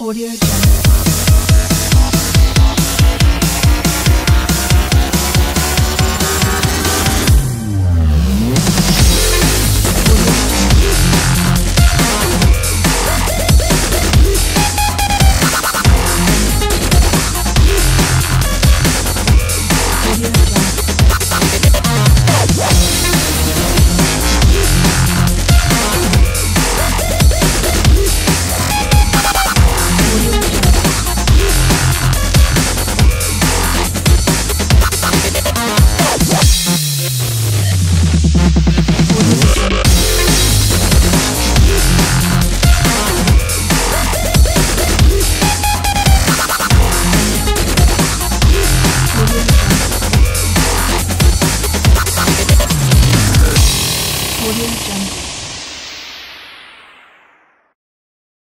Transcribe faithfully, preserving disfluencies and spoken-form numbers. Audio Jungle.